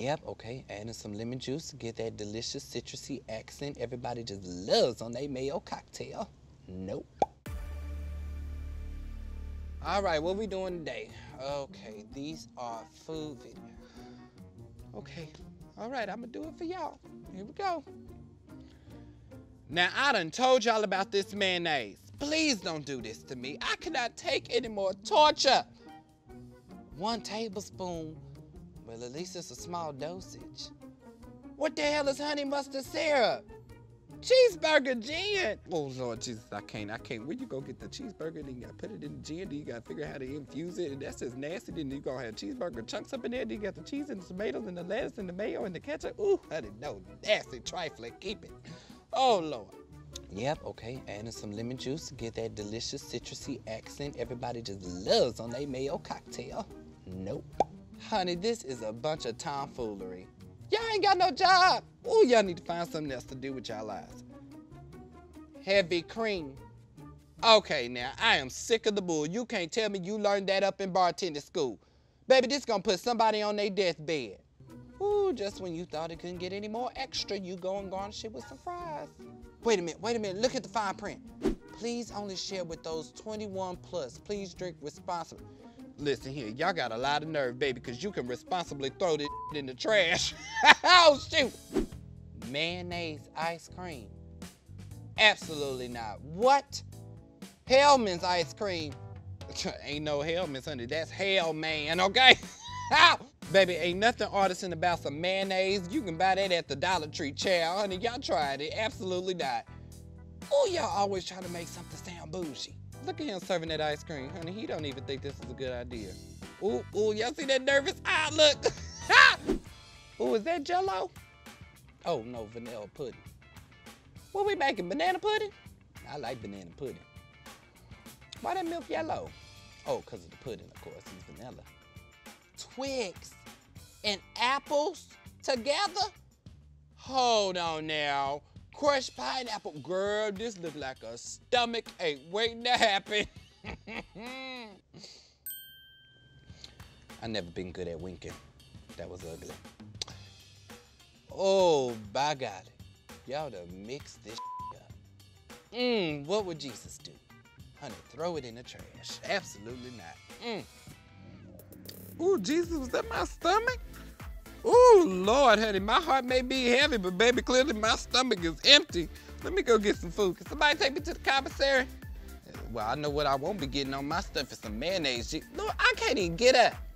Yep, okay, adding some lemon juice to get that delicious citrusy accent everybody just loves on their mayo cocktail. Nope. All right, what we doing today? Okay, these are food videos. Okay, all right, I'm gonna do it for y'all. Here we go. Now, I done told y'all about this mayonnaise. Please don't do this to me. I cannot take any more torture. 1 tablespoon. Well, at least it's a small dosage. What the hell is honey mustard syrup? Cheeseburger gin. Oh, Lord Jesus, I can't. When you go get the cheeseburger, then you gotta put it in the gin, then you gotta figure out how to infuse it, and that's just nasty. Then you gonna have cheeseburger chunks up in there, then you got the cheese and the tomatoes and the lettuce and the mayo and the ketchup. Ooh, honey, no, nasty trifling, keep it. Oh, Lord. Yep, okay, adding some lemon juice to get that delicious citrusy accent everybody just loves on their mayo cocktail. Nope. Honey, this is a bunch of tomfoolery. Y'all ain't got no job. Ooh, y'all need to find something else to do with y'all lives. Heavy cream. Okay, now, I am sick of the bull. You can't tell me you learned that up in bartending school. Baby, this gonna put somebody on their deathbed. Ooh, just when you thought it couldn't get any more extra, you go and garnish it with some fries. Wait a minute, look at the fine print. Please only share with those 21 plus. Please drink responsibly. Listen here, y'all got a lot of nerve, baby, because you can responsibly throw this in the trash. Oh, shoot. Mayonnaise ice cream. Absolutely not. What? Hellmann's ice cream. Ain't no Hellmann's, honey. That's Hellman, okay? Baby, ain't nothing artisan about some mayonnaise. You can buy that at the Dollar Tree, child. Honey, y'all tried it. Absolutely not. Oh, y'all always try to make something sound bougie. Look at him serving that ice cream. Honey, he don't even think this is a good idea. Ooh, y'all see that nervous outlook? Ooh, is that Jell-O? Oh, no, vanilla pudding. What we making, banana pudding? I like banana pudding. Why that milk yellow? Oh, because of the pudding, of course. It's vanilla. Twigs and apples together? Hold on now. Crushed pineapple. Girl, this look like a stomach ache waiting to happen. I never been good at winking. That was ugly. Oh, by God. Y'all done mixed this up. What would Jesus do? Honey, throw it in the trash. Absolutely not. Ooh, Jesus, was that my stomach? Ooh, Lord, honey, my heart may be heavy, but baby, clearly my stomach is empty. Let me go get some food. Can somebody take me to the commissary? Well, I know what I won't be getting on my stuff is some mayonnaise. Lord, I can't even get up.